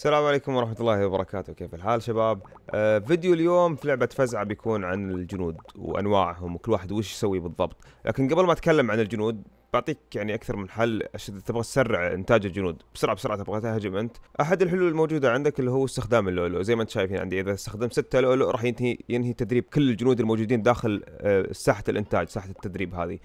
السلام عليكم ورحمة الله وبركاته. كيف الحال شباب؟ فيديو اليوم في لعبة فزعة بيكون عن الجنود وأنواعهم وكل واحد وش يسوي بالضبط. لكن قبل ما أتكلم عن الجنود بعطيك يعني أكثر من حل إذا تبغى تسرع إنتاج الجنود، بسرعة بسرعة تبغى تهاجم أنت. أحد الحلول الموجودة عندك اللي هو استخدام اللؤلؤ، زي ما أنت شايفين عندي إذا استخدم 6 لؤلؤ راح ينهي تدريب كل الجنود الموجودين داخل ساحة الإنتاج، ساحة التدريب هذه.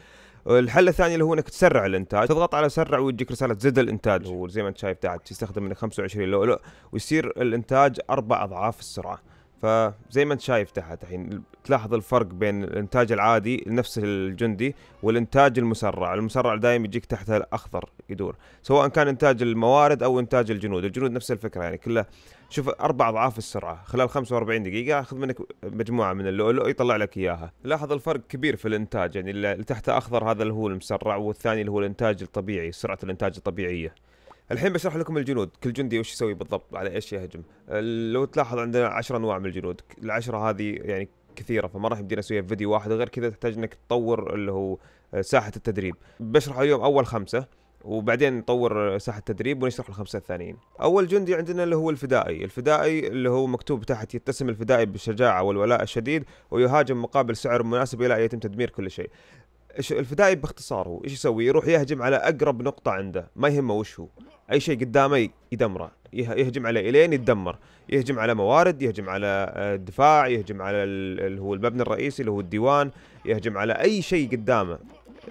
الحل الثاني اللي هو انك تسرع الانتاج، تضغط على سرع ويجيك رساله زد الانتاج، هو زي ما انت شايف قاعد تستخدم من 25 لؤلؤ ويصير الانتاج 4 اضعاف السرعه. فزي ما انت شايف تحت الحين تلاحظ الفرق بين الانتاج العادي لنفس الجندي والانتاج المسرع، المسرع دائما يجيك تحته الاخضر يدور، سواء كان انتاج الموارد او انتاج الجنود، الجنود نفس الفكره يعني كله شوف 4 اضعاف السرعه خلال 45 دقيقه. اخذ منك مجموعه من اللؤلؤ يطلع لك اياها. لاحظ الفرق كبير في الانتاج، يعني اللي تحته اخضر هذا اللي هو المسرع والثاني اللي هو الانتاج الطبيعي، سرعه الانتاج الطبيعيه. الحين بشرح لكم الجنود، كل جندي وش يسوي بالضبط، على ايش يهجم. لو تلاحظ عندنا 10 انواع من الجنود، ال10 هذه يعني كثيره فما راح يمدينا نسويها في فيديو واحد، وغير كذا تحتاج انك تطور اللي هو ساحه التدريب. بشرح اليوم اول 5 وبعدين نطور ساحه التدريب ونشرح ال5 الثانيين. اول جندي عندنا اللي هو الفدائي، الفدائي اللي هو مكتوب تحت يتسم الفدائي بالشجاعه والولاء الشديد ويهاجم مقابل سعر مناسب الى ان يتم تدمير كل شيء. الفدائي باختصار هو ايش يسوي؟ يروح يهجم على اقرب نقطة عنده، ما يهمه وش هو، اي شيء قدامه يدمره، يهجم عليه الين يتدمر، يهجم على موارد، يهجم على الدفاع، يهجم على اللي هو المبنى الرئيسي اللي هو الديوان، يهجم على اي شيء قدامه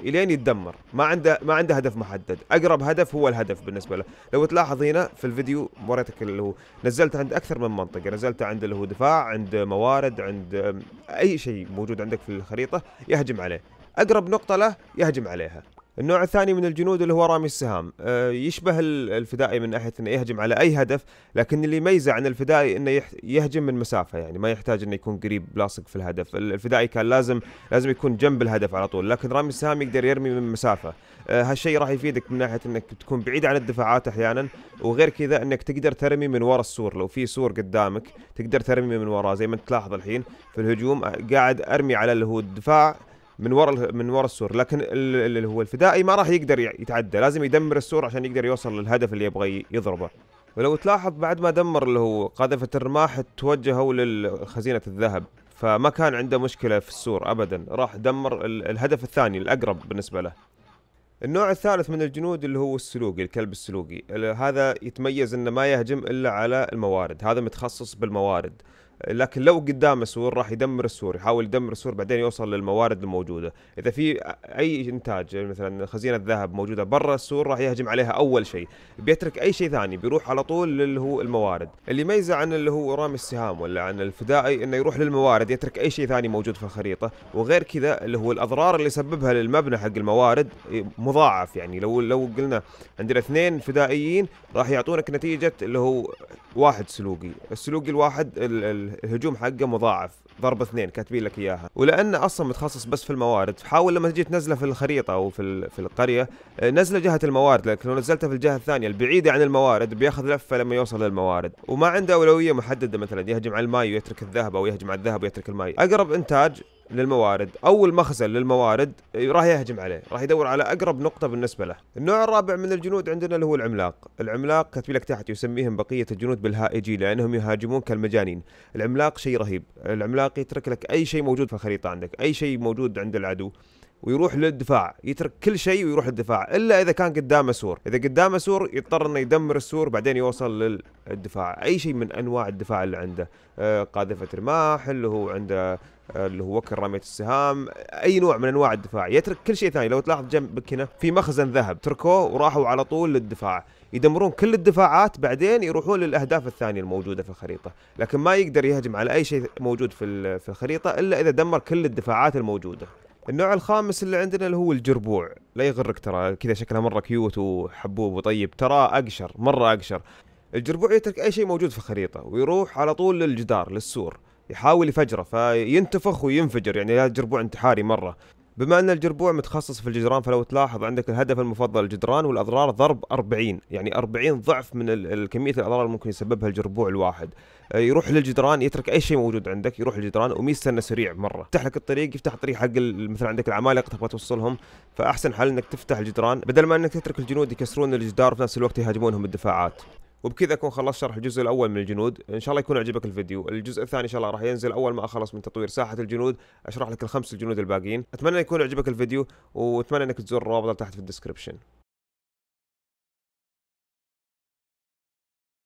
الين يتدمر، ما عنده هدف محدد، اقرب هدف هو الهدف بالنسبه له. لو تلاحظ هنا في الفيديو وريتك اللي هو نزلته عند اكثر من منطقه، نزلته عند اللي هو دفاع، عند موارد، عند اي شيء موجود عندك في الخريطه يهجم عليه، اقرب نقطة له يهجم عليها. النوع الثاني من الجنود اللي هو رامي السهام، يشبه الفدائي من ناحية انه يهجم على اي هدف، لكن اللي يميزه عن الفدائي انه يهجم من مسافة، يعني ما يحتاج انه يكون قريب لاصق في الهدف، الفدائي كان لازم يكون جنب الهدف على طول، لكن رامي السهام يقدر يرمي من مسافة. هالشيء راح يفيدك من ناحية انك تكون بعيد عن الدفاعات احيانا، وغير كذا انك تقدر ترمي من ورا السور، لو في سور قدامك تقدر ترمي من وراه، زي ما انت تلاحظ الحين في الهجوم قاعد ارمي على اللي هو الدفاع من ورا السور، لكن اللي هو الفدائي ما راح يقدر يتعدى، لازم يدمر السور عشان يقدر يوصل للهدف اللي يبغى يضربه. ولو تلاحظ بعد ما دمر اللي هو قاذفة الرماح توجهوا لخزينة الذهب، فما كان عنده مشكلة في السور ابدا، راح دمر الهدف الثاني الاقرب بالنسبة له. النوع الثالث من الجنود اللي هو السلوقي، الكلب السلوقي، هذا يتميز انه ما يهجم الا على الموارد، هذا متخصص بالموارد، لكن لو قدامه سور راح يدمر السور، يحاول يدمر السور بعدين يوصل للموارد الموجودة. إذا في أي إنتاج مثلا خزينة ذهب موجودة برا السور راح يهجم عليها أول شيء، بيترك أي شيء ثاني، بيروح على طول للي هو الموارد. اللي يميزه عن اللي هو رامي السهام ولا عن الفدائي إنه يروح للموارد، يترك أي شيء ثاني موجود في الخريطة، وغير كذا اللي هو الأضرار اللي يسببها للمبنى حق الموارد مضاعف، يعني لو قلنا عندنا 2 فدائيين راح يعطونك نتيجة اللي هو 1 سلوقي، السلوقي الواحد الهجوم حقه مضاعف ضرب 2 كاتبين لك اياها. ولانه اصلا متخصص بس في الموارد، حاول لما تجي تنزله في الخريطه او في القريه نزله جهه الموارد، لكن لو نزلته في الجهه الثانيه البعيده عن الموارد بياخذ لفه لما يوصل للموارد، وما عنده اولويه محدده، مثلا يهجم على الماي ويترك الذهب، او يهجم على الذهب ويترك الماي. اقرب انتاج للموارد أو المخزن للموارد راح يهجم عليه، راح يدور على أقرب نقطة بالنسبة له. النوع الرابع من الجنود عندنا اللي هو العملاق، العملاق كاتبين لك تحت يسميهم بقية الجنود بالهائجين لأنهم يهاجمون كالمجانين. العملاق شيء رهيب، العملاق يترك لك أي شيء موجود في الخريطة عندك، أي شيء موجود عند العدو ويروح للدفاع، يترك كل شيء ويروح للدفاع الا اذا كان قدامه سور، اذا قدامه سور يضطر انه يدمر السور بعدين يوصل للدفاع، اي شيء من انواع الدفاع اللي عنده، قاذفة رماح، اللي هو عنده اللي هو وكر رمية السهام، اي نوع من انواع الدفاع، يترك كل شيء ثاني. لو تلاحظ جنبك هنا في مخزن ذهب، تركوه وراحوا على طول للدفاع، يدمرون كل الدفاعات بعدين يروحون للاهداف الثانية الموجودة في الخريطة، لكن ما يقدر يهجم على اي شيء موجود في الخريطة الا اذا دمر كل الدفاعات الموجودة. النوع الخامس اللي عندنا اللي هو الجربوع، لا يغرك ترى كذا شكلها مرة كيوت وحبوب وطيب، ترى أقشر مرة أقشر. الجربوع يترك أي شيء موجود في الخريطة ويروح على طول للجدار للسور، يحاول يفجره فينتفخ وينفجر، يعني هذا الجربوع انتحاري مرة. بما أن الجربوع متخصص في الجدران فلو تلاحظ عندك الهدف المفضل الجدران والأضرار ضرب 40، يعني 40 ضعف من الكمية الأضرار اللي ممكن يسببها الجربوع الواحد. يروح للجدران، يترك أي شيء موجود عندك، يروح للجدران وميزته إنه سريع مرة، يفتح لك الطريق، يفتح الطريق حق مثلا عندك العمالقة تبغى توصلهم، فأحسن حل إنك تفتح الجدران بدل ما إنك تترك الجنود يكسرون الجدار وفي نفس الوقت يهاجمونهم بالدفاعات. وبكذا اكون خلصت شرح الجزء الاول من الجنود، ان شاء الله يكون عجبك الفيديو. الجزء الثاني ان شاء الله راح ينزل اول ما اخلص من تطوير ساحه الجنود، اشرح لك الخمس الجنود الباقيين. اتمنى يكون عجبك الفيديو، واتمنى انك تزور الرابط تحت في الديسكربشن.